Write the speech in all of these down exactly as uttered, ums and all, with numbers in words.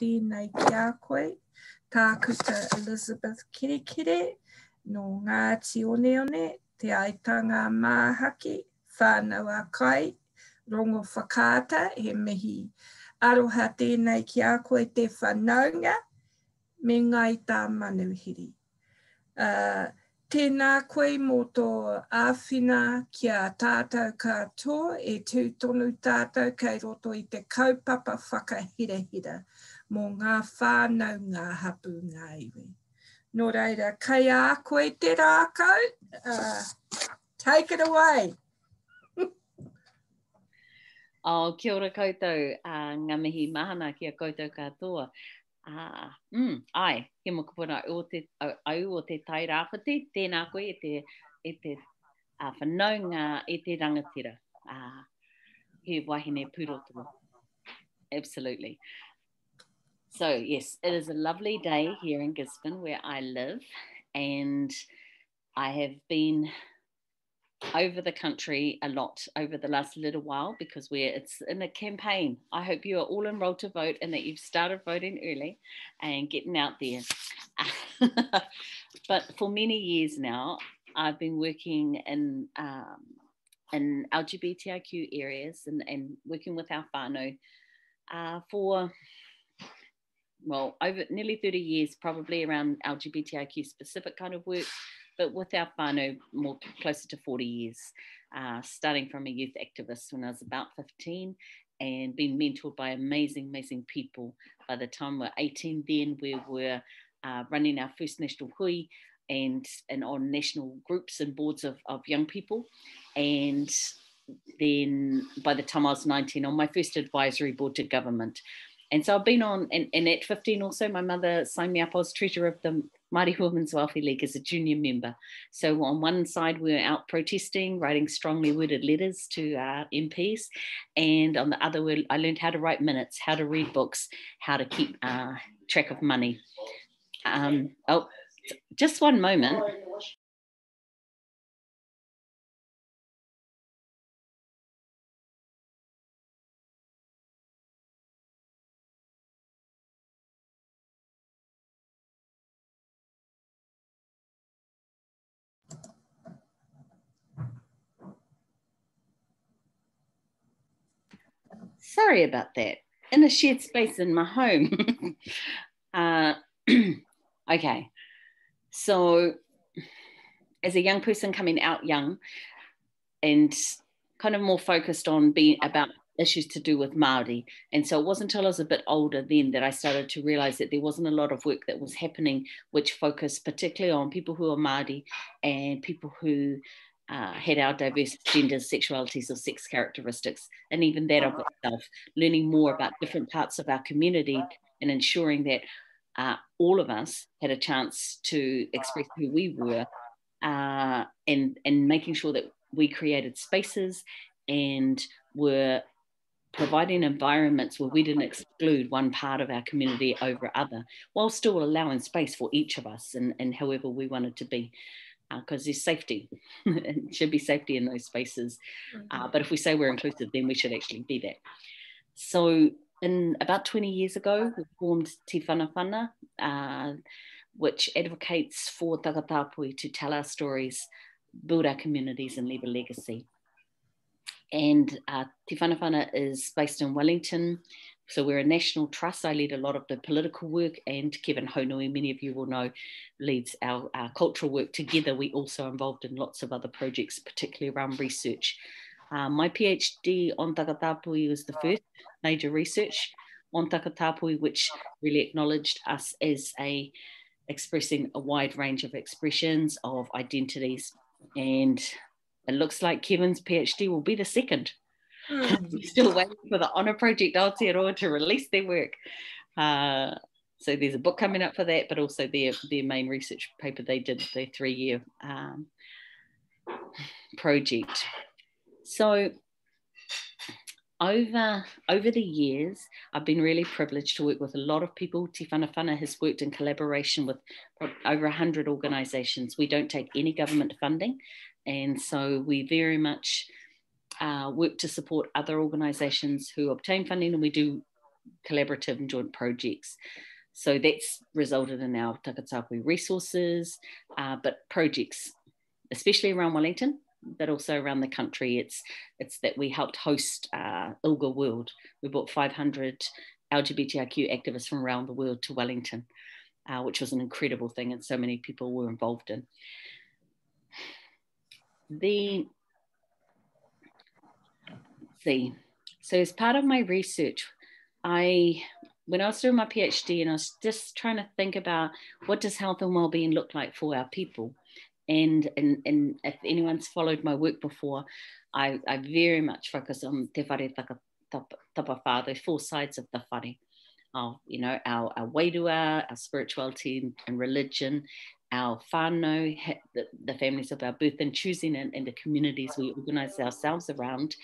tēnei ki a koe, Tākuta Elizabeth Kerekere, no Ngāti Oneone, te Aitanga a Mahaki, Whānau a Kai Rongowhakaata, he mihi. Aroha tēnei ki a koe te whanaunga, me ngai tā manuhiri. Uh, Tēnā koe mō tō āwhina ki a tātou katoa e tūtonu tātou kei roto I te kaupapa whakahirahira mō ngā whānau ngā hapu ngā iwi. Nō reira, kei a koe te rākau, uh, take it away. Oh, kia ora koutou, uh, ngā mihi mahana ki a koutou katoa. Ah, mm, ai, he mokupuna au te, au o te tai rāwhiti, tēnā koe e te, e te uh, whanaunga e te rangatira. Ah, he wahine pūrotua. Absolutely. So, yes, it is a lovely day here in Gisborne where I live, and I have been over the country a lot over the last little while because we're it's in a campaign. I hope you are all enrolled to vote and that you've started voting early and getting out there. But for many years now, I've been working in um, in L G B T I Q areas and, and working with our whānau uh, for well over nearly thirty years, probably around L G B T I Q specific kind of work. But with our whānau, more closer to forty years, uh, starting from a youth activist when I was about fifteen and being mentored by amazing, amazing people. By the time we were eighteen then, we were uh, running our first national hui and, and on national groups and boards of, of young people. And then by the time I was nineteen, on my first advisory board to government. And so I've been on, and, and at fifteen also, my mother signed me up. I was treasurer of the Māori Women's Welfare League as a junior member. So on one side, we were out protesting, writing strongly worded letters to our M Ps. And on the other, I learned how to write minutes, how to read books, how to keep uh, track of money. Um, oh, just one moment. Sorry about that. In a shared space in my home. uh, okay. So as a young person coming out young and kind of more focused on being about issues to do with Māori. And so it wasn't until I was a bit older then that I started to realise that there wasn't a lot of work that was happening which focused particularly on people who are Māori and people who Uh, had our diverse genders, sexualities or sex characteristics, and even that of itself, learning more about different parts of our community and ensuring that uh, all of us had a chance to express who we were uh, and, and making sure that we created spaces and were providing environments where we didn't exclude one part of our community over other, while still allowing space for each of us and, and however we wanted to be. Because uh, there's safety, it should be safety in those spaces. Uh, but if we say we're inclusive, then we should actually be that. So in about twenty years ago, we formed Tīwhanawhana, uh, which advocates for Takatapui to tell our stories, build our communities and leave a legacy. And uh, Tīwhanawhana is based in Wellington. So we're a national trust. I lead a lot of the political work, and Kevin Haunui, many of you will know, leads our, our cultural work together. We also are involved in lots of other projects, particularly around research. Uh, my PhD on Takatapui was the first major research on Takatapui, which really acknowledged us as a expressing a wide range of expressions of identities. And it looks like Kevin's PhD will be the second. We're still waiting for the Honour Project Aotearoa to release their work. Uh, so there's a book coming up for that, but also their, their main research paper they did, their three-year um, project. So over, over the years, I've been really privileged to work with a lot of people. Tīwhanawhana has worked in collaboration with over one hundred organisations. We don't take any government funding, and so we very much... Uh, work to support other organisations who obtain funding, and we do collaborative and joint projects. So that's resulted in our Takatapui resources, uh, but projects, especially around Wellington, but also around the country. It's, it's that we helped host uh, I L G A World. We brought five hundred L G B T I Q activists from around the world to Wellington, uh, which was an incredible thing, and so many people were involved in. The, see, so as part of my research, I, when I was doing my PhD, and I was just trying to think about what does health and wellbeing look like for our people. And, and, and if anyone's followed my work before, I, I very much focus on te whare tapawha, the four sides of the whare, of, you know, our, our wairua, our spirituality and religion, our whānau, the, the families of our birth, and choosing and, and the communities we organise ourselves around,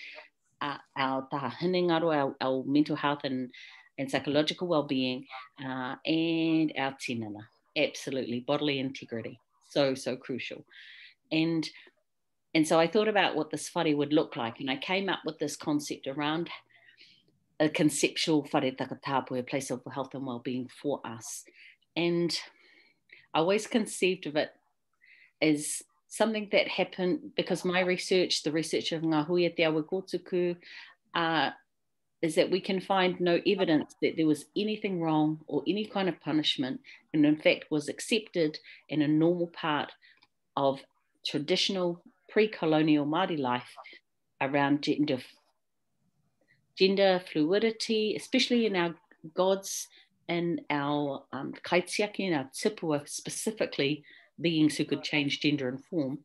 uh, our taha hinengaro, our, our mental health and, and psychological wellbeing, uh, and our tinana, absolutely, bodily integrity. So, so crucial. And, and so I thought about what this whare would look like, and I came up with this concept around a conceptual whare takatapui, a place of health and well-being for us. And I always conceived of it as something that happened because my research, the research of Ngahuia Te Awekotuku, uh, is that we can find no evidence that there was anything wrong or any kind of punishment, and in fact was accepted in a normal part of traditional pre-colonial Māori life around gender, gender fluidity, especially in our gods and our um, kaitiaki and our tipua, specifically beings who could change gender and form.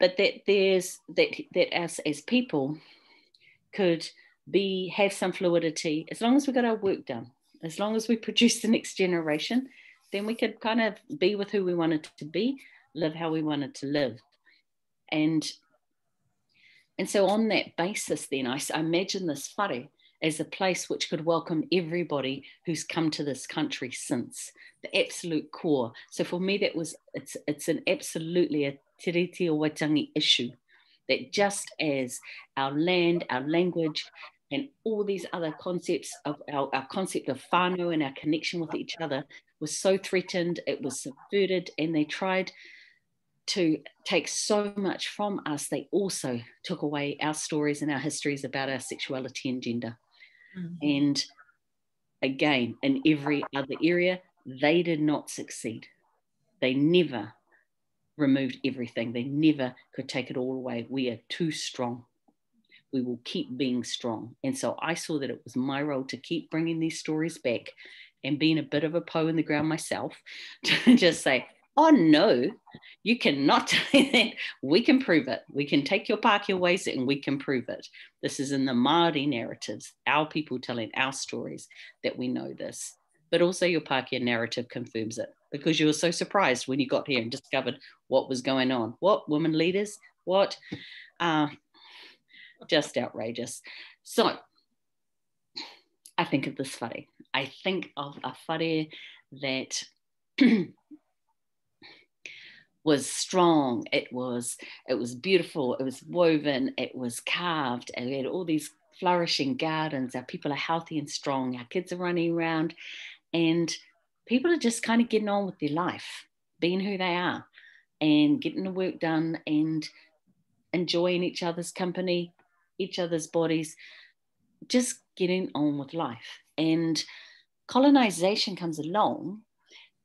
But that there's, that, that us as people could be, have some fluidity, as long as we got our work done, as long as we produce the next generation, then we could kind of be with who we wanted to be, live how we wanted to live. And, and so on that basis, then I, I imagine this whare as a place which could welcome everybody who's come to this country since, the absolute core. So for me, that was, it's, it's an absolutely a Tiriti o Waitangi issue, that just as our land, our language, and all these other concepts of our, our concept of whānau and our connection with each other was so threatened, it was subverted, and they tried to take so much from us, they also took away our stories and our histories about our sexuality and gender. Mm-hmm. And again, in every other area, they did not succeed. They never removed everything. They never could take it all away. We are too strong. We will keep being strong. And so I saw that it was my role to keep bringing these stories back, and being a bit of a Poe in the ground myself, to just say, oh no, you cannot do that. We can prove it. We can take your Pākehā ways and we can prove it. This is in the Māori narratives, our people telling our stories, that we know this. But also your Pākehā narrative confirms it, because you were so surprised when you got here and discovered what was going on. What, women leaders? What? Uh, just outrageous. So I think of this whare. I think of a whare that was strong. It was, it was beautiful. It was woven. It was carved. And we had all these flourishing gardens. Our people are healthy and strong. Our kids are running around. And people are just kind of getting on with their life, being who they are and getting the work done and enjoying each other's company, each other's bodies, just getting on with life. And colonization comes along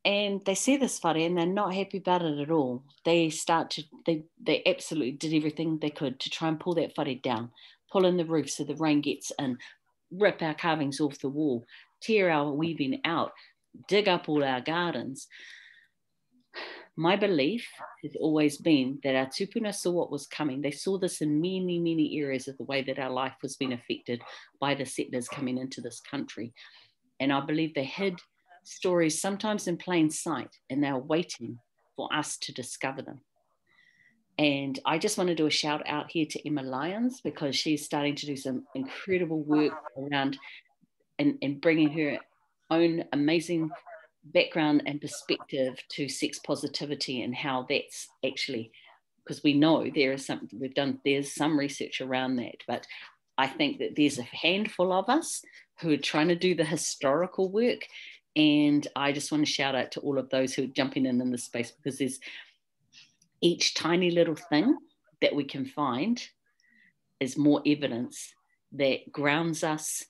and they see this whare and they're not happy about it at all. They start to, they, they absolutely did everything they could to try and pull that whare down, pull in the roof so the rain gets in, rip our carvings off the wall, tear our weaving out, dig up all our gardens. My belief has always been that our tupuna saw what was coming. They saw this in many, many areas of the way that our life was being affected by the settlers coming into this country. And I believe they hid stories sometimes in plain sight, and they were waiting for us to discover them. And I just want to do a shout out here to Emma Lyons, because she's starting to do some incredible work around and, and bringing her own amazing background and perspective to sex positivity, and how that's actually, because we know there is some, we've done, there's some research around that, but I think that there's a handful of us who are trying to do the historical work, and I just want to shout out to all of those who are jumping in in this space, because there's each tiny little thing that we can find is more evidence that grounds us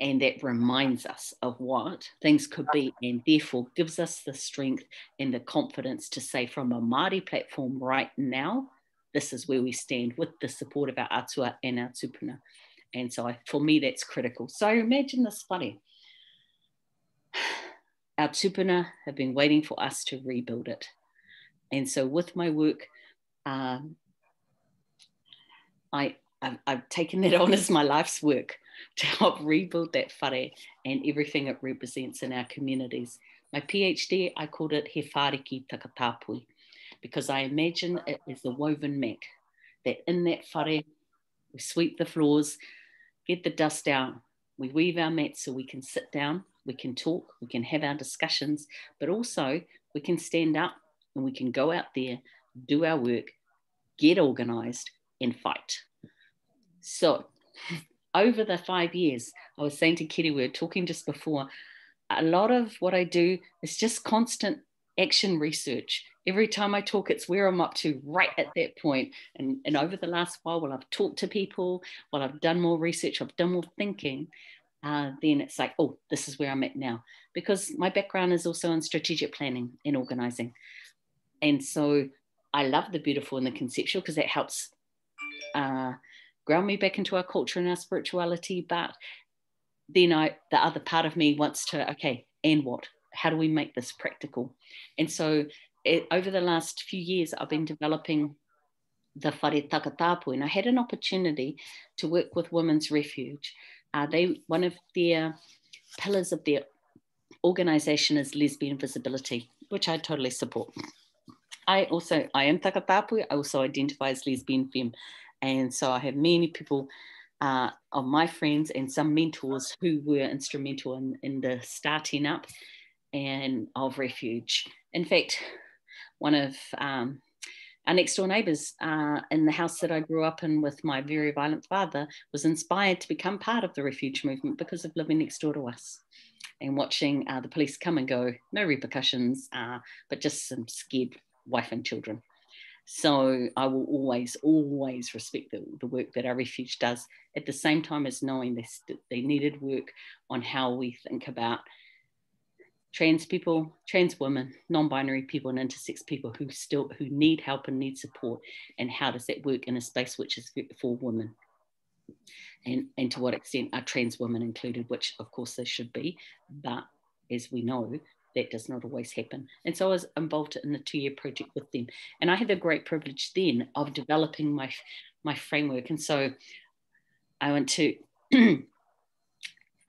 and that reminds us of what things could be, and therefore gives us the strength and the confidence to say, from a Māori platform right now, this is where we stand with the support of our atua and our tūpuna. And so I, for me, that's critical. So imagine this, funny. Our tūpuna have been waiting for us to rebuild it. And so with my work, um, I, I've, I've taken that on as my life's work to help rebuild that whare and everything it represents in our communities. My PhD, I called it He Whāriki Takatāpui, because I imagine it is the woven mat, that in that whare, we sweep the floors, get the dust out, we weave our mats so we can sit down, we can talk, we can have our discussions, but also we can stand up and we can go out there, do our work, get organised and fight. So over the five years, I was saying to Kitty, we were talking just before, a lot of what I do is just constant action research. Every time I talk, it's where I'm up to right at that point. And, and over the last while, while I've talked to people, while I've done more research, I've done more thinking, uh, then it's like, oh, this is where I'm at now. Because my background is also in strategic planning and organising. And so I love the beautiful and the conceptual, because that helps uh, ground me back into our culture and our spirituality. But then I, the other part of me wants to, okay, and what? How do we make this practical? And so it, over the last few years, I've been developing the Whare Takatapui, and I had an opportunity to work with Women's Refuge. Uh, they, one of their pillars of their organisation is lesbian visibility, which I totally support. I also, I am Takatapui, I also identify as lesbian femme. And so I have many people uh, of my friends and some mentors who were instrumental in, in the starting up and of Refuge. In fact, one of um, our next door neighbours uh, in the house that I grew up in with my very violent father was inspired to become part of the Refuge movement because of living next door to us and watching uh, the police come and go, no repercussions, uh, but just some scared wife and children. So I will always, always respect the, the work that our Refuge does, at the same time as knowing this, they needed work on how we think about trans people, trans women, non-binary people and intersex people who still who need help and need support, and how does that work in a space which is for women, and, and to what extent are trans women included, which of course they should be, but as we know, that does not always happen. And so I was involved in the two-year project with them. And I had the great privilege then of developing my, my framework. And so I went to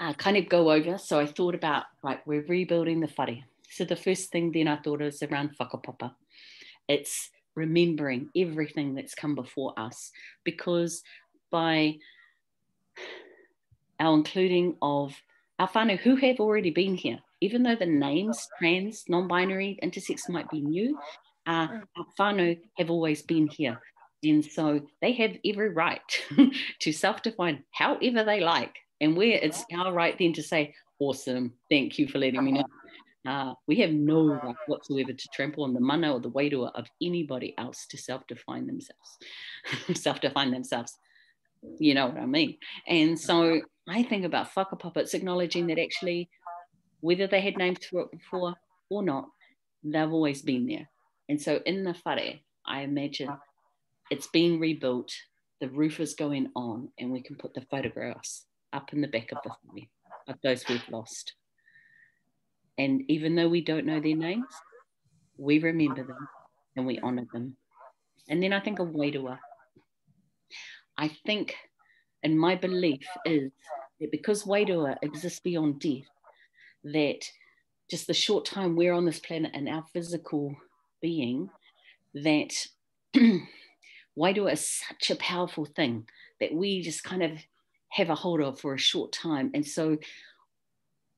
uh, kind of go over. So I thought about, right, we're rebuilding the whare. So the first thing then I thought is around whakapapa. It's remembering everything that's come before us, because by our including of our whānau who have already been here, even though the names, trans, non-binary, intersex might be new, uh, our whānau have always been here. And so they have every right to self-define however they like. And where it's our right then to say, awesome, thank you for letting me know. Uh, we have no right whatsoever to trample on the mana or the wairua of anybody else to self-define themselves. self-define themselves. You know what I mean? And so I think about whakapapa, it's acknowledging that actually, whether they had names for it before or not, they've always been there. And so in the whare, I imagine it's being rebuilt, the roof is going on, and we can put the photographs up in the back of the whare of those we've lost. And even though we don't know their names, we remember them and we honour them. And then I think of wairua. I think, and my belief is that because wairua exists beyond death, that just the short time we're on this planet and our physical being, that wairua is such a powerful thing that we just kind of have a hold of for a short time. And so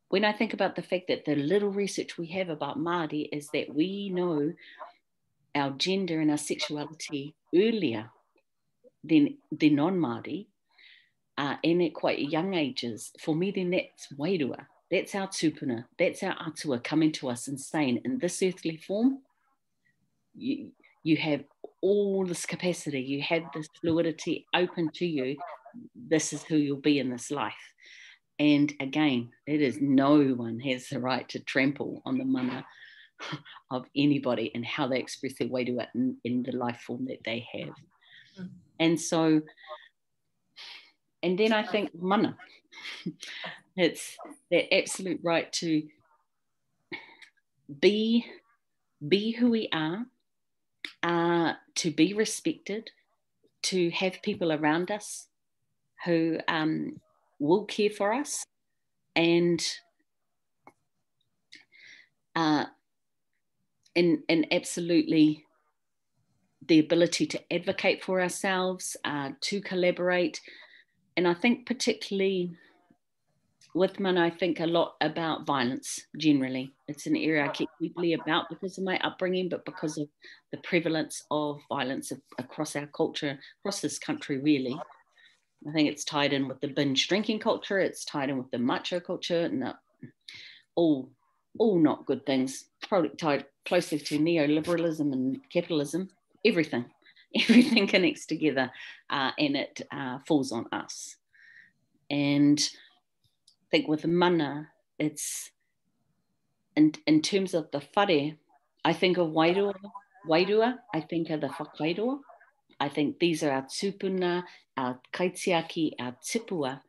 when I think about the fact that the little research we have about Māori is that we know our gender and our sexuality earlier than the non-Māori, uh, and at quite young ages, for me then that's wairua, that's our tūpuna, that's our atua coming to us and saying, in this earthly form, you, you have all this capacity, you have this fluidity open to you, this is who you'll be in this life. And again, it is no one has the right to trample on the mana of anybody and how they express their way to it in, in the life form that they have. Mm-hmm. And so, and then I think mana, it's that absolute right to be, be who we are, uh, to be respected, to have people around us who um, will care for us, and uh, and, and absolutely the ability to advocate for ourselves, uh, to collaborate. And I think particularly with mana, I think a lot about violence generally. It's an area I keep deeply about because of my upbringing, but because of the prevalence of violence across our culture, across this country really. I think it's tied in with the binge drinking culture, it's tied in with the macho culture, and no, all, all not good things, probably tied closely to neoliberalism and capitalism. Everything, everything connects together uh, and it uh, falls on us. And I think with mana, it's, in, in terms of the whare, I think of wairua, wairua, I think of the whakairua. I think these are our tūpuna, our kaitiaki, our tipua.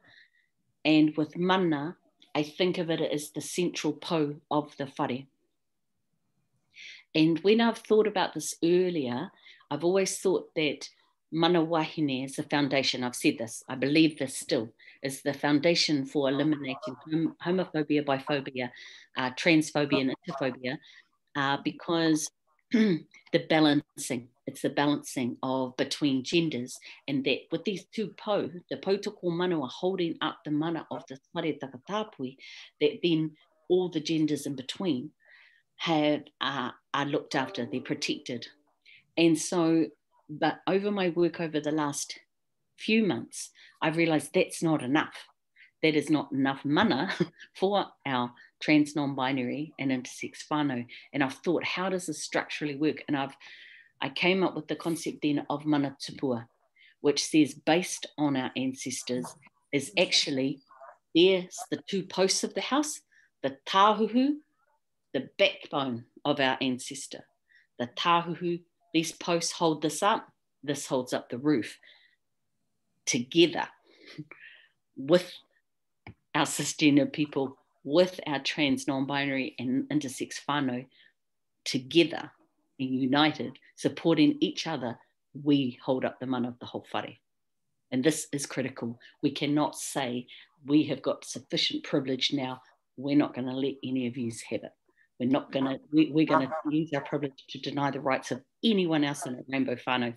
And with mana, I think of it as the central pō of the whare. And when I've thought about this earlier, I've always thought that mana wahine is the foundation. I've said this, I believe this still, is the foundation for eliminating hom homophobia, biphobia, uh, transphobia and interphobia, uh, because the balancing, it's the balancing of between genders, and that with these two po, the potoko mana are holding up the mana of the Whare Takatapui, that then all the genders in between have uh, are looked after, they're protected. And so, but over my work over the last few months, I've realized that's not enough. That is not enough mana for our trans, non-binary and intersex whānau. And I've thought, how does this structurally work? And I've, I came up with the concept then of mana tupua, which says based on our ancestors is actually, there's the two posts of the house, the tāhuhu, the backbone of our ancestor. The tāhuhu, these posts hold this up, this holds up the roof. Together with our cisgender people, with our trans, non-binary and intersex whānau, together and united, supporting each other, we hold up the mana of the whole whare. And this is critical. We cannot say we have got sufficient privilege now, we're not going to let any of you have it. We're not going to, we, we're going to use our privilege to deny the rights of anyone else in a rainbow whānau.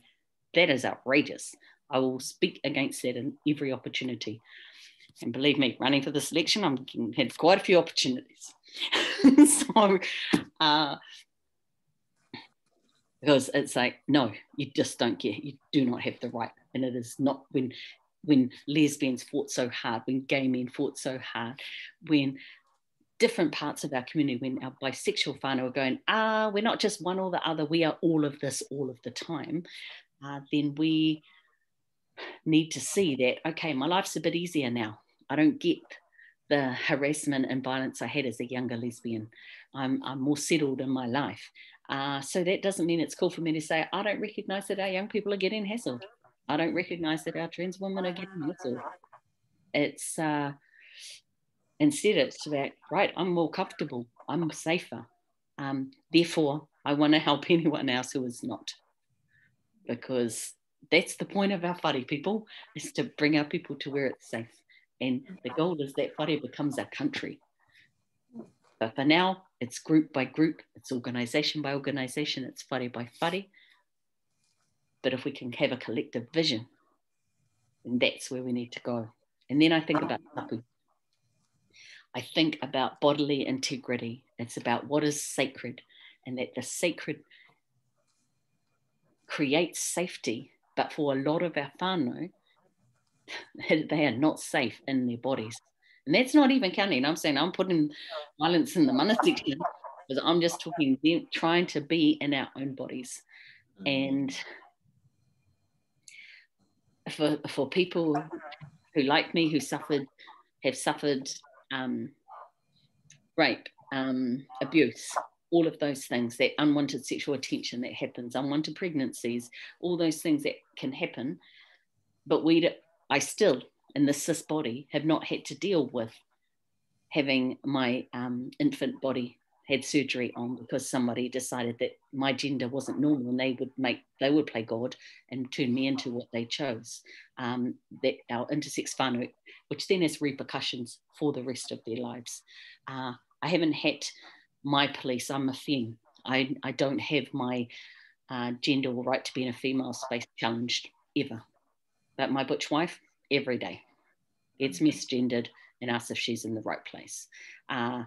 That is outrageous. I will speak against that in every opportunity. And believe me, running for this election, I'm had quite a few opportunities. So, uh, because it's like, no, you just don't care. You do not have the right. And it is not when, when lesbians fought so hard, when gay men fought so hard, when different parts of our community, when our bisexual whānau are going, ah, we're not just one or the other, we are all of this all of the time, uh, then we need to see that, okay, my life's a bit easier now. I don't get the harassment and violence I had as a younger lesbian. I'm, I'm more settled in my life. Uh, so that doesn't mean it's cool for me to say, I don't recognise that our young people are getting hassled. I don't recognise that our trans women are getting hassled. It's, uh, instead it's about, right, I'm more comfortable, I'm safer. Um, therefore, I want to help anyone else who is not. Because that's the point of our whare, people, is to bring our people to where it's safe. And the goal is that whare becomes our country. But for now, it's group by group, it's organisation by organisation, it's whare by whare. But if we can have a collective vision, then that's where we need to go. And then I think about tapu. I think about bodily integrity. It's about what is sacred, and that the sacred creates safety. But for a lot of our whānau, they are not safe in their bodies. And that's not even counting. I'm saying I'm putting violence in the mana section because I'm just talking them trying to be in our own bodies. And for, for people who like me, who suffered, have suffered um, rape, um, abuse, all of those things, that unwanted sexual attention that happens, unwanted pregnancies, all those things that can happen. But we, I still, in the cis body, have not had to deal with having my um, infant body had surgery on because somebody decided that my gender wasn't normal and they would make, they would play God and turn me into what they chose. Um, that our intersex whānau, which then has repercussions for the rest of their lives. Uh, I haven't had my police, I'm a femme. I, I don't have my uh, gender or right to be in a female space challenged ever. But my butch wife, every day, gets misgendered and asks if she's in the right place. Uh,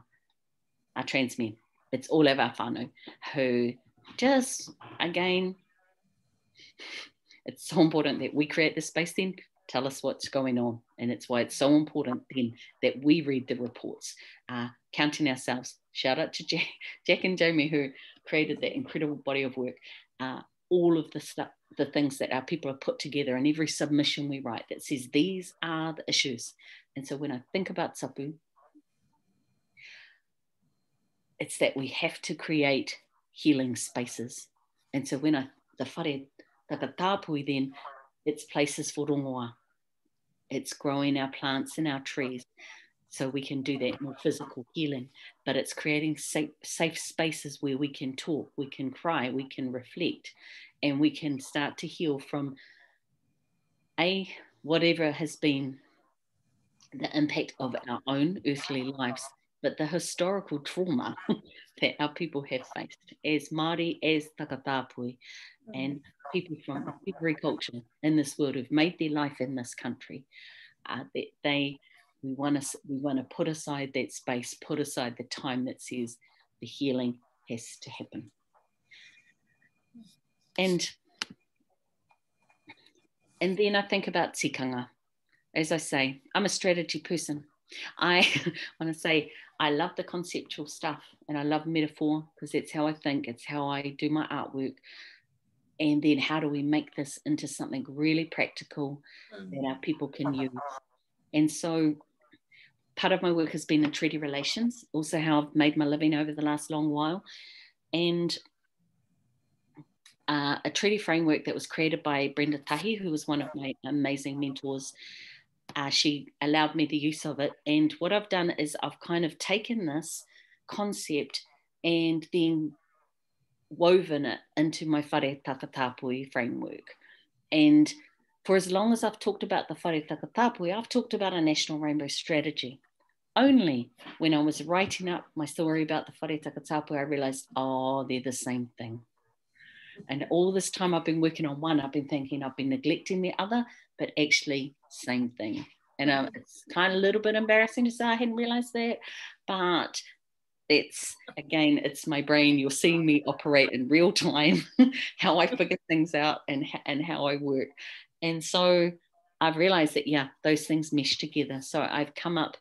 our trans men, it's all of our whānau who just, again, it's so important that we create this space then, tell us what's going on. And it's why it's so important then that we read the reports, uh, counting ourselves. Shout out to Jack, Jack and Jamie who created that incredible body of work. Uh, all of the stuff, the things that our people have put together and every submission we write that says these are the issues. And so when I think about tapu, it's that we have to create healing spaces. And so when I, the whare takatapui then, it's places for rongoā. It's growing our plants and our trees so we can do that more physical healing. But it's creating safe, safe spaces where we can talk, we can cry, we can reflect, and we can start to heal from A, whatever has been the impact of our own earthly lives, but the historical trauma that our people have faced as Māori, as Takatapui, and people from every culture in this world who've made their life in this country. Uh, that they, we want to, we want to put aside that space, put aside the time that says the healing has to happen. And, and then I think about tikanga. As I say, I'm a strategy person. I want to say I love the conceptual stuff and I love metaphor because it's how I think, it's how I do my artwork. And then how do we make this into something really practical that our people can use? And so part of my work has been in treaty relations, also how I've made my living over the last long while. And uh, a treaty framework that was created by Brenda Tahi, who was one of my amazing mentors. Uh, she allowed me the use of it. And what I've done is I've kind of taken this concept and then woven it into my whare takatapui framework. And for as long as I've talked about the whare takatapui, I've talked about a national rainbow strategy. Only when I was writing up my story about the whare takatapui, I realized, oh, they're the same thing. And all this time I've been working on one, I've been thinking I've been neglecting the other, but actually same thing. And um, it's kind of a little bit embarrassing to say I hadn't realized that, but it's, again, it's my brain. You're seeing me operate in real time, how I figure things out and, and how I work. And so I've realized that, yeah, those things mesh together. So I've come up,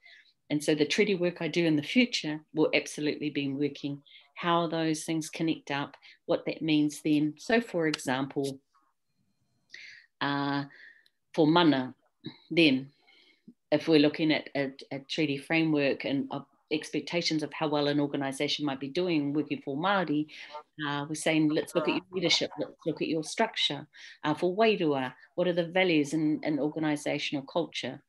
and so the treaty work I do in the future will absolutely be working how those things connect up, what that means then. So for example, uh, for mana, then, if we're looking at a, a treaty framework and uh, expectations of how well an organisation might be doing working for Māori, uh, we're saying, let's look at your leadership, let's look at your structure. Uh, for Wairua, what are the values in, in organisational culture?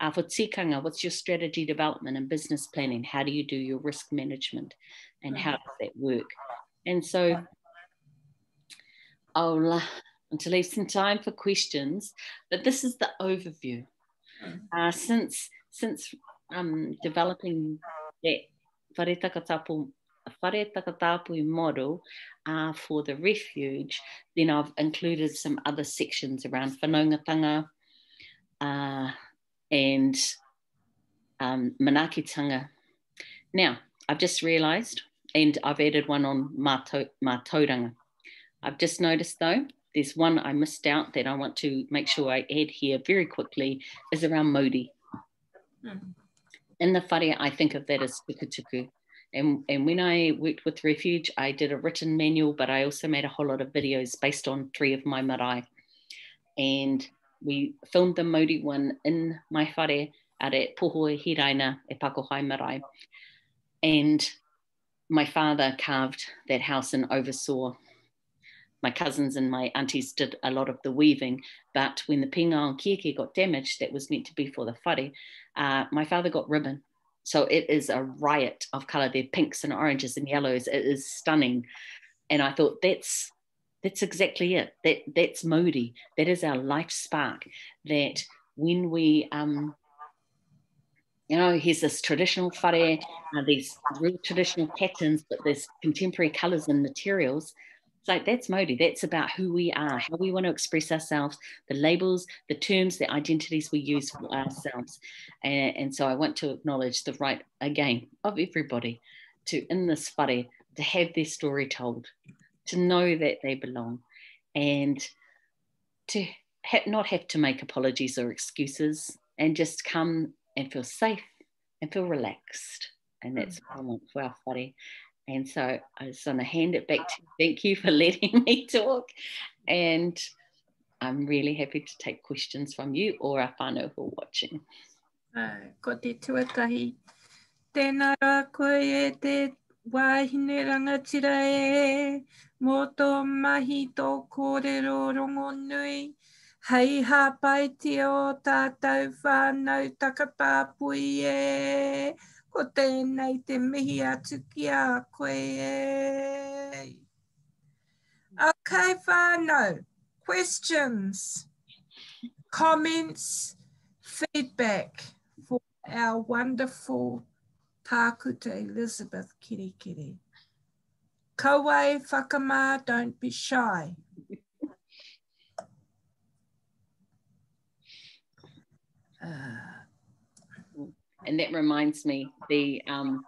Uh, for tikanga, what's your strategy development and business planning? How do you do your risk management and how does that work? And so I'll, uh, to leave some time for questions, but this is the overview. Uh, since since um, developing that whare takatapui, whare takatapui model uh, for the refuge, then I've included some other sections around whanaungatanga uh, and um, manaakitanga. Now, I've just realised, and I've added one on mātou, mātauranga. I've just noticed though, There's one I missed out that I want to make sure I add here very quickly, is around Māori. Mm. In the whare, I think of that as tuku tuku. And, and when I worked with Refuge, I did a written manual, but I also made a whole lot of videos based on three of my marae. And we filmed the Māori one in my whare out at Pohoe Hiraina e marae. And my father carved that house and oversaw. My cousins and my aunties did a lot of the weaving, but when the pinga on kieke got damaged, that was meant to be for the whare, uh, my father got ribbon. So it is a riot of colour. They're pinks and oranges and yellows. It is stunning. And I thought, that's that's exactly it. That That's Māori. That is our life spark. That when we, um, you know, here's this traditional whare, uh, these real traditional patterns, but there's contemporary colours and materials. It's like, that's Māori. That's about who we are, how we want to express ourselves, the labels, the terms, the identities we use for ourselves. And, and so I want to acknowledge the right, again, of everybody to, in this whare, to have their story told, to know that they belong, and to ha not have to make apologies or excuses, and just come and feel safe and feel relaxed. And that's what I want for our whare. And so I just want to hand it back to you. Thank you for letting me talk. And I'm really happy to take questions from you or our whānau who are watching. Uh, ko te tuatahi. Tēnā rā koe e te wāhine rangatira e. Mō tō mahi tō kōrero rongo nui. Hei hāpaitia o tātou whānau Takatapui e. Ko tēnei te mihi atu ki a koe e. Okay, whānau. Questions, comments, feedback for our wonderful Tākuta Elizabeth Kerekere. Kawae whakamā, don't be shy. Uh, And that reminds me, the um,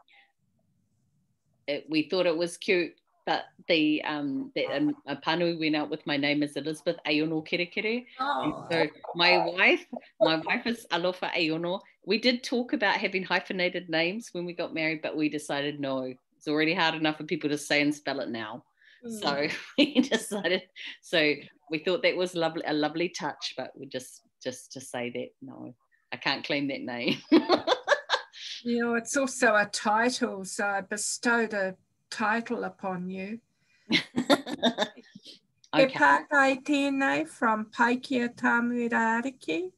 it, we thought it was cute, but the um, that, um, a Pānui went out with my name is Elizabeth Aiono Kerekere. Oh. So my wife, my wife is Alofa Aiono. We did talk about having hyphenated names when we got married, but we decided no, it's already hard enough for people to say and spell it now. Mm. So we decided. So we thought that was lovely, a lovely touch, but we just just to say that no, I can't claim that name. You know, it's also a title, so I bestowed a title upon you. Okay. Te pātai tēnei from Paikia Tamura Ariki.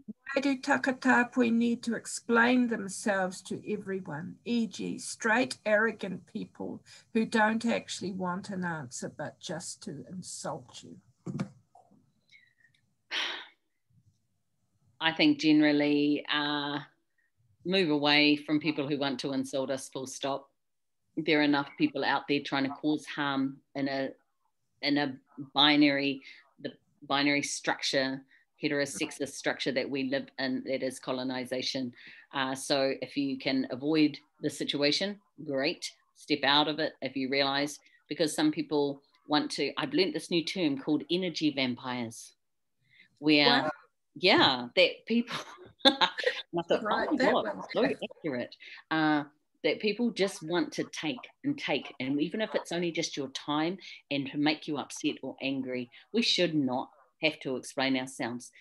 Why do Takatapui need to explain themselves to everyone, for example, straight, arrogant people who don't actually want an answer but just to insult you? I think generally, uh, move away from people who want to insult us, full stop. There are enough people out there trying to cause harm in a in a binary, the binary structure, heterosexist structure that we live in, that is colonization. Uh, so if you can avoid the situation, great, step out of it if you realize, because some people want to, I've learned this new term called energy vampires, where, wow. Yeah, that people, I thought, right, oh my God, so accurate, uh, that people just want to take and take. And even if it's only just your time and to make you upset or angry, we should not have to explain ourselves.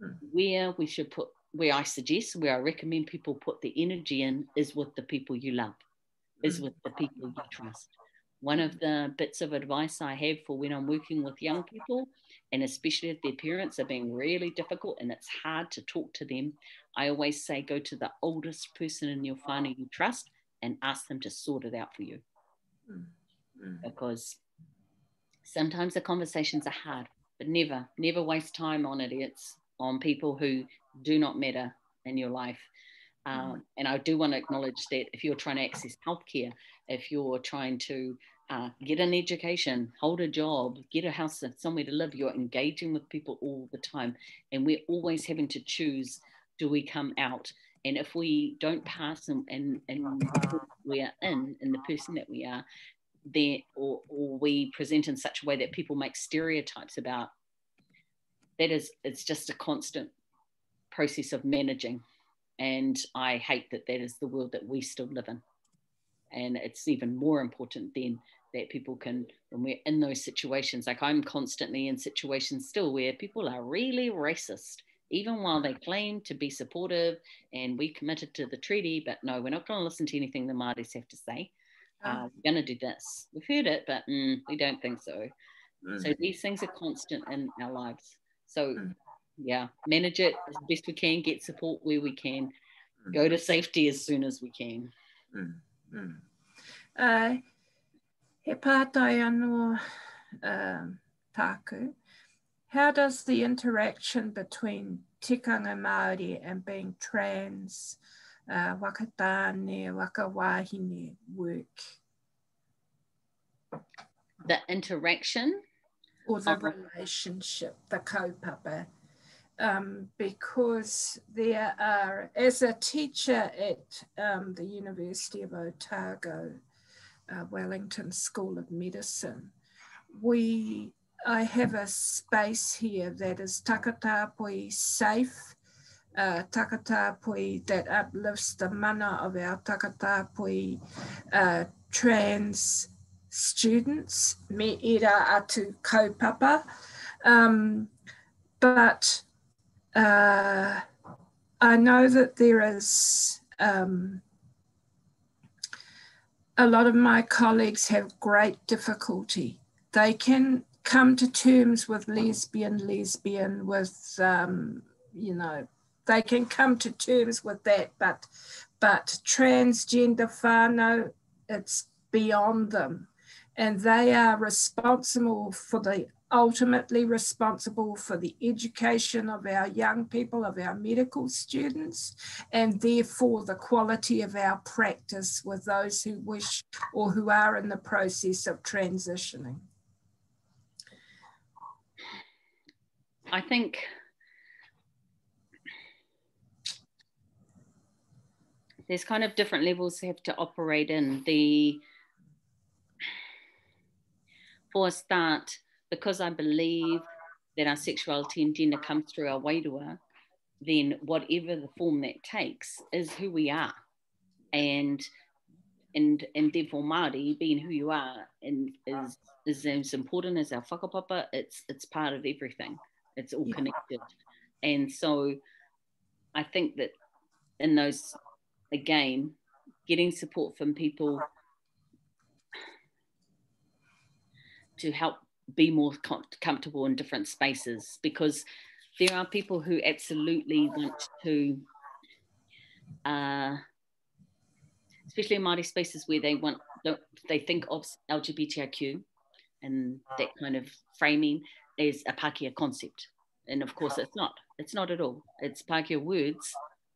Mm-hmm. Where we should put, where I suggest, where I recommend people put the energy in is with the people you love, mm-hmm. is with the people you trust. One of the bits of advice I have for when I'm working with young people, and especially if their parents are being really difficult and it's hard to talk to them, I always say go to the oldest person in your whānau you trust and ask them to sort it out for you. Mm-hmm. Because sometimes the conversations are hard, but never, never waste time on idiots, on people who do not matter in your life. Mm-hmm. Um, and I do want to acknowledge that if you're trying to access healthcare, if you're trying to Uh, get an education, hold a job, get a house, somewhere to live. You're engaging with people all the time. And we're always having to choose, do we come out? And if we don't pass and, and, and we're in, in the person that we are, there, or, or we present in such a way that people make stereotypes about, that is, it's just a constant process of managing. And I hate that that is the world that we still live in. And it's even more important then that people can, when we're in those situations, like I'm constantly in situations still where people are really racist, even while they claim to be supportive and we committed to the treaty, but no, we're not going to listen to anything the Māoris have to say. Uh, we're going to do this. We've heard it, but mm, we don't think so. Mm. So these things are constant in our lives. So mm. yeah, manage it as best we can, get support where we can, mm. go to safety as soon as we can. Mm. Mm. Uh, he pātai anō um, tāku, how does the interaction between tikanga Māori and being trans, uh, wakatāne, wakawāhine work? The interaction? Or the of... relationship, the kaupapa. Um, because there are, as a teacher at um, the University of Otago, uh, Wellington School of Medicine, we I have a space here that is Takatapui safe, uh, Takatapui that uplifts the mana of our Takatapui uh, trans students, me ira atu kaupapa, um, but uh, I know that there is um, a lot of my colleagues have great difficulty. They can come to terms with lesbian, lesbian, with, um, you know, they can come to terms with that, but but transgender whānau, it's beyond them. And they are responsible for the, ultimately responsible for the education of our young people, of our medical students, and therefore the quality of our practice with those who wish or who are in the process of transitioning. I think there's kind of different levels you have to operate in. The, for a start, because I believe that our sexuality and gender comes through our wairua, then whatever the form that takes is who we are. And and and therefore Māori, being who you are, and is, is as important as our whakapapa. It's, it's part of everything. It's all connected. Yeah. And so I think that in those, again, getting support from people to help be more com comfortable in different spaces, because there are people who absolutely want to, uh, especially in Māori spaces where they want, they think of L G B T I Q and that kind of framing is a Pākehā concept, and of course it's not it's not at all. It's Pākehā words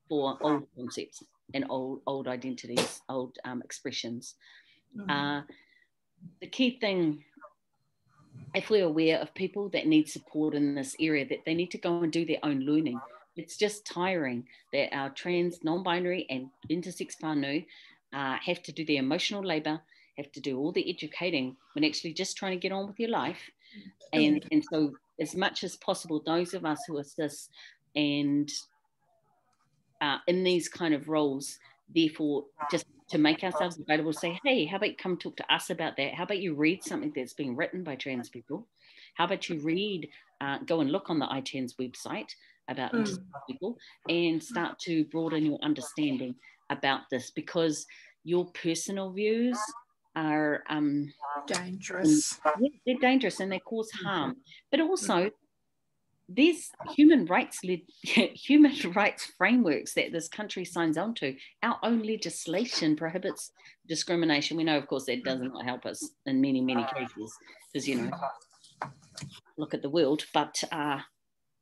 for old concepts and old old identities, old um, expressions. Mm-hmm. Uh, the key thing, if we're aware of people that need support in this area, that they need to go and do their own learning. It's just tiring that our trans, non-binary and intersex whānau uh, have to do their emotional labour, have to do all the educating when actually just trying to get on with your life. And, and so as much as possible, those of us who assist and uh, in these kind of roles, therefore just to make ourselves available, say, hey, how about you come talk to us about that? How about you read something that's been written by trans people? How about you read, uh, go and look on the I T A N's website about mm. trans people and start to broaden your understanding about this, because your personal views are um, dangerous. And, yeah, they're dangerous and they cause harm. But also, there's human rights led, human rights frameworks that this country signs on to. Our own legislation prohibits discrimination. We know, of course, that does not help us in many, many cases, because, you know, look at the world. But uh,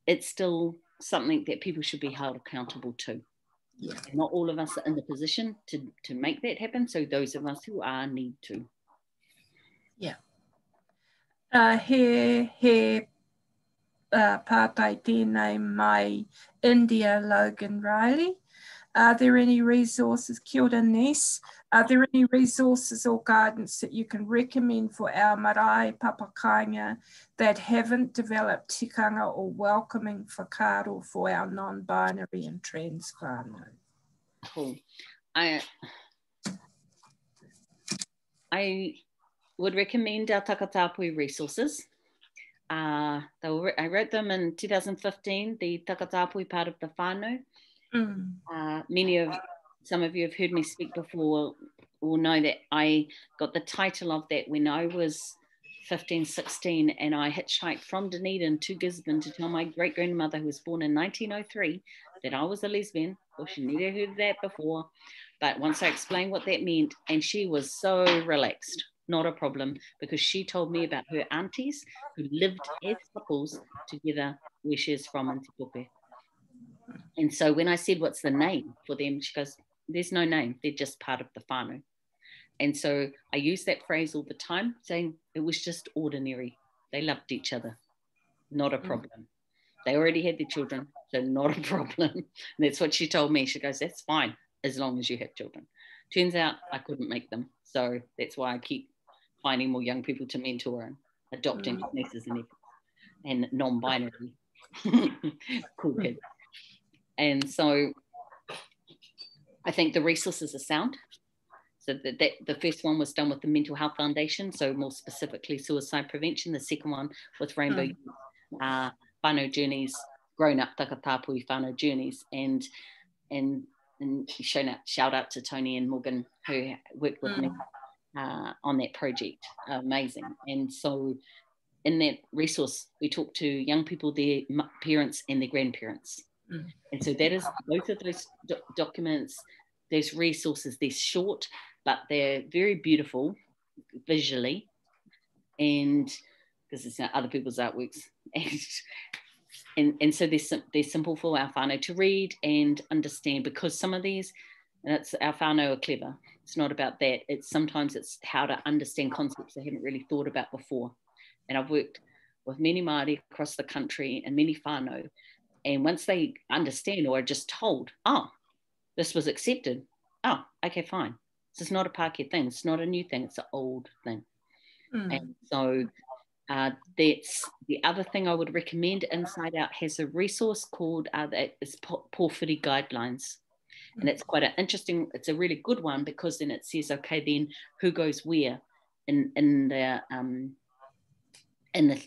it's still something that people should be held accountable to. Yeah. Not all of us are in the position to, to make that happen, so those of us who are need to. Yeah. Uh, he he uh, pātai tēnei mai India Logan Riley. Are there any resources, kia ora Ness, are there any resources or guidance that you can recommend for our marae papakainga that haven't developed tikanga or welcoming whakaaro for our non-binary and trans whānau? Cool. I, I would recommend our Takatapui resources. Uh, they were, I wrote them in two thousand fifteen, the Takatapui part of the whānau. Mm. Uh, many of, some of you have heard me speak before will know that I got the title of that when I was fifteen, sixteen, and I hitchhiked from Dunedin to Gisborne to tell my great-grandmother, who was born in nineteen oh three, that I was a lesbian. Well, she never heard that before, but once I explained what that meant, and she was so relaxed, not a problem, because she told me about her aunties who lived as couples together where she is from in Te Puke. And so when I said, what's the name for them? She goes, there's no name. They're just part of the whānau. And so I use that phrase all the time, saying it was just ordinary. They loved each other. Not a problem. Mm. They already had their children, so not a problem. And that's what she told me. She goes, that's fine, as long as you have children. Turns out I couldn't make them. So that's why I keep finding more young people to mentor and adopting mm. nieces and nephews and non-binary cool kids. And so I think the resources are sound. So that, that the first one was done with the Mental Health Foundation, so more specifically suicide prevention. The second one with Rainbow Youth, uh, whānau journeys, grown-up Takatapui whānau journeys, and and and shown out, shout out to Tony and Morgan who worked with mm. me uh, on that project. Amazing. And so in that resource, we talked to young people, their parents and their grandparents. Mm. And so that is both of those do documents, there's resources, they're short, but they're very beautiful visually, and because it's other people's artworks. and, and, and so they're, sim they're simple for our whānau to read and understand, because some of these, and it's, our whānau are clever. It's not about that. It's sometimes it's how to understand concepts they haven't really thought about before. And I've worked with many Māori across the country and many whānau. And once they understand or are just told, oh, this was accepted. Oh, okay, fine. This is not a Pākehā thing. It's not a new thing. It's an old thing. Mm. And so uh, that's the other thing I would recommend. Inside Out has a resource called uh, it's Pōwhiri Guidelines. And it's quite an interesting, it's a really good one, because then it says, okay, then who goes where in, in the... Um, And the,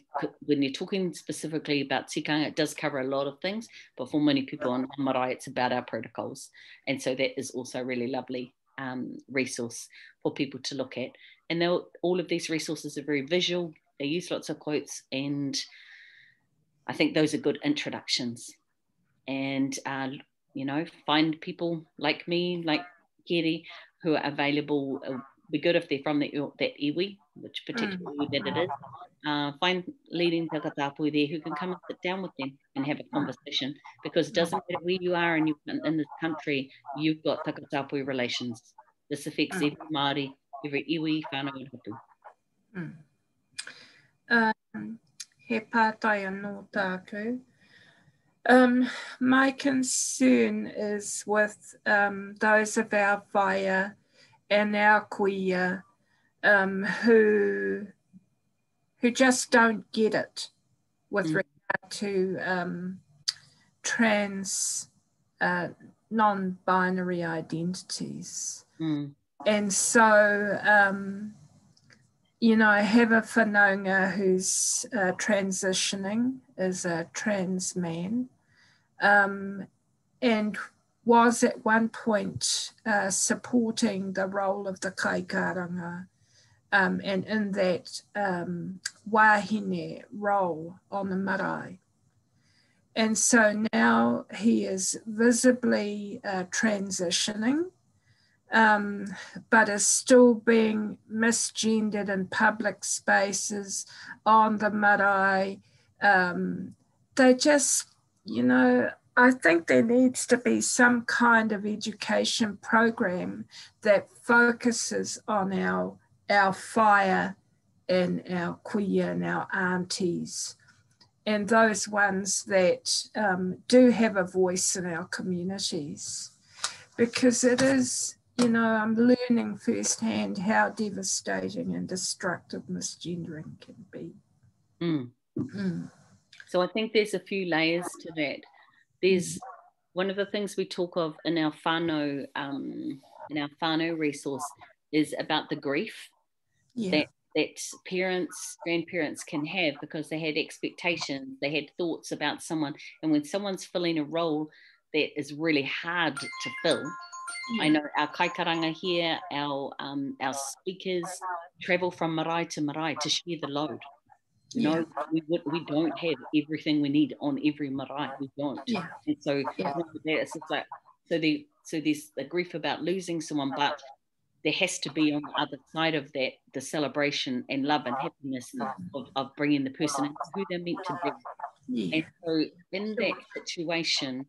when you're talking specifically about tikanga, it does cover a lot of things, but for many people on marae, it's about our protocols. And so that is also a really lovely um, resource for people to look at. And all of these resources are very visual. They use lots of quotes, and I think those are good introductions. And, uh, you know, find people like me, like Keri, who are available. It would be good if they're from the, that iwi, which particularly mm. that it is. Uh, find leading Takatapui there who can come and sit down with them and have a conversation, because it doesn't matter where you are in, in this country, you've got Takatapui relations. This affects every Māori, every iwi, whānau and hapu. Mm. Um, he pātai anō tāku. Um, my concern is with um, those of our whaia and our kuia um, who... who just don't get it with mm. regard to um, trans, uh, non-binary identities. Mm. And so, um, you know, I have a whanaunga who's uh, transitioning as a trans man, um, and was at one point uh, supporting the role of the kaikāranga, Um, and in that um, wāhine role on the marae. And so now he is visibly uh, transitioning, um, but is still being misgendered in public spaces, on the marae. Um, they just, you know, I think there needs to be some kind of education program that focuses on our our whaia and our kuia and our aunties, and those ones that um, do have a voice in our communities. because it is, you know, I'm learning firsthand how devastating and destructive misgendering can be. Mm. Mm. So I think there's a few layers to that. There's one of the things we talk of in our whānau, um, in our whānau resource is about the grief yeah. that, that parents, grandparents can have because they had expectations, they had thoughts about someone. And when someone's filling a role that is really hard to fill, yeah. I know our kaikaranga here, our, um, our speakers travel from marae to marae to share the load. You know, yeah. we, we don't have everything we need on every marae. We don't. Yeah. And so yeah. it's just like, so, the, so there's a grief about losing someone, but there has to be on the other side of that, the celebration and love and happiness of, of bringing the person into who they're meant to be. Yeah. And so in that situation,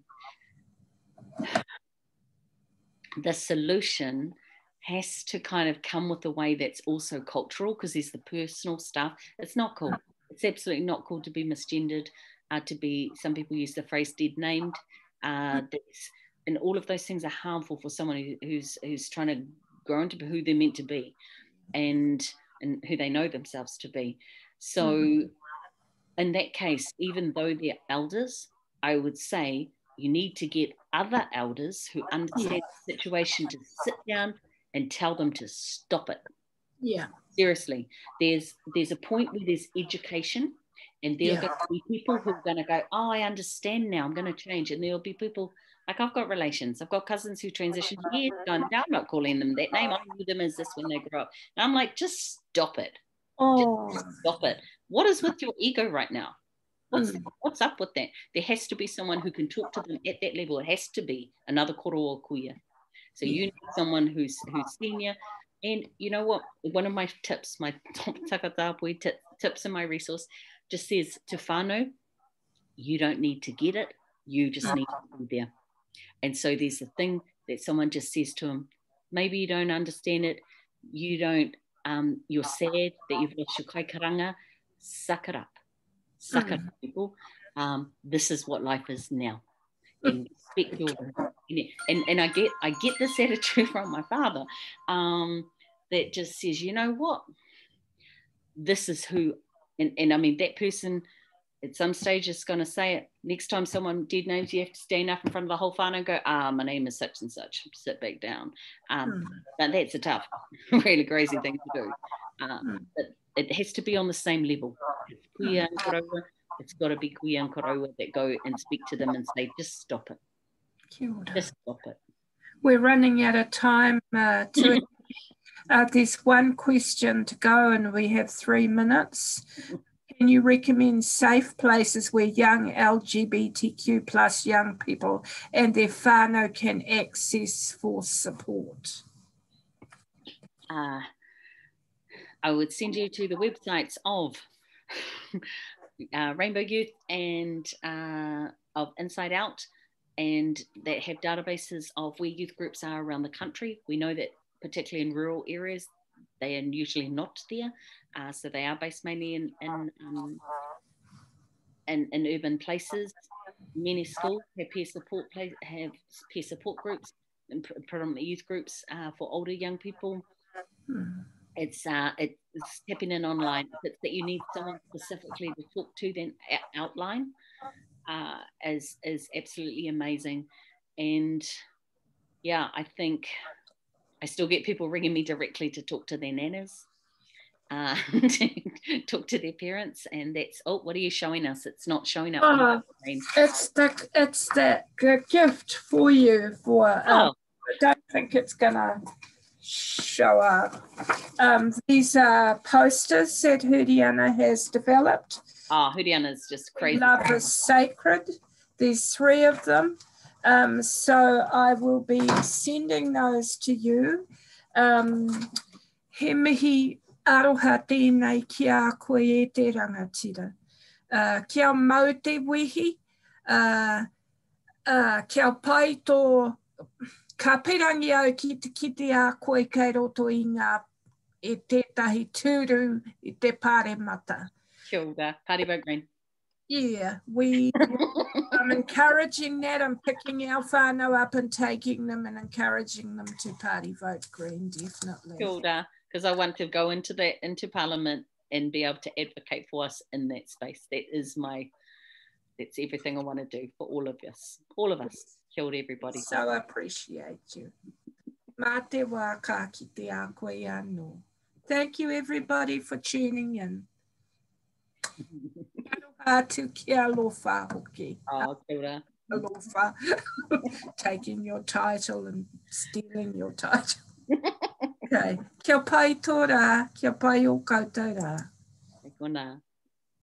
the solution has to kind of come with a way that's also cultural, because there's the personal stuff. It's not cool. It's absolutely not cool to be misgendered, uh, to be, some people use the phrase dead named. Uh, and all of those things are harmful for someone who, who's who's trying to grow into who they're meant to be and, and who they know themselves to be. So mm-hmm. in that case, even though they're elders, I would say you need to get other elders who understand the situation to sit down and tell them to stop it. Yeah. Seriously. There's there's a point where there's education, and there'll yeah. be people who are going to go, oh, I understand now, I'm going to change. And there'll be people, like I've got relations, I've got cousins who transitioned years ago, and I'm not calling them that name. I knew them as this when they grew up. And I'm like, just stop it. Oh. Just stop it. What is with your ego right now? What's, mm. what's up with that? There has to be someone who can talk to them at that level. It has to be another koroa kuia. So you need someone who's who's senior. And you know what? One of my tips, my Takatapui t- tips in my resource just says to whānau, you don't need to get it. You just need to be there. And so there's a thing that someone just says to him, maybe you don't understand it. You don't, um, you're sad that you've lost your kaikaranga. Suck it up. Suck mm. it up, people. Um, this is what life is now. And respect your, and and I get I get this attitude from my father, um, that just says, you know what, this is who, and, and I mean that person at some stage is going to say it. Next time someone dead names, you have to stand up in front of the whole whānau and go, ah, my name is such and such. Sit back down. Um, mm. But that's a tough, really crazy thing to do. Um, but it has to be on the same level. Kuia and koroa. It's got to be kuia and koroa that go and speak to them and say, just stop it. Just stop it. We're running out of time. Uh, to, uh, there's one question to go and we have three minutes. Can you recommend safe places where young L G B T Q plus young people and their whānau can access for support? Uh, I would send you to the websites of... Uh, Rainbow Youth and uh, of Inside Out, and that have databases of where youth groups are around the country. We know that particularly in rural areas, they are usually not there. Uh, so they are based mainly in in, um, in in urban places. Many schools have peer support place, have peer support groups, and predominantly youth groups uh, for older young people. Hmm. It's uh, it's happening online. If it's that you need someone specifically to talk to, then Outline uh, is is absolutely amazing. And yeah, I think I still get people ringing me directly to talk to their nanas, uh, to talk to their parents, and that's oh, what are you showing us? It's not showing up. Oh, it's the it's the gift for you for. Um, oh. I don't think it's gonna show up. Um, these are posters that Hiriana has developed. Oh, Hiriana is just crazy. Love is sacred. There's three of them. Um, so I will be sending those to you. Um, he mihi aroha tēnei ki a koe e te rangatira. Uh, kia mau te wehi. Uh, uh, kia pai tō... Ka pirangi au ki te kite a koe kei roto i ngā e tētahi tūru i te pāremata. Kia ora, Paribou Green. Yeah, we um, I'm encouraging that. I'm picking our whānau up and taking them and encouraging them to party vote Green, definitely. Kia ora, because I want to go into that, into Parliament and be able to advocate for us in that space. That is my, that's everything I want to do for all of us, all of us. Kia ora, everybody. So appreciate you. Mā te wā kā ki te a koe anō. Thank you, everybody, for tuning in. Taking your title and stealing your title. Okay. Kia pai tō rā, kia pai o koutou rā. Kia pai o koutou rā.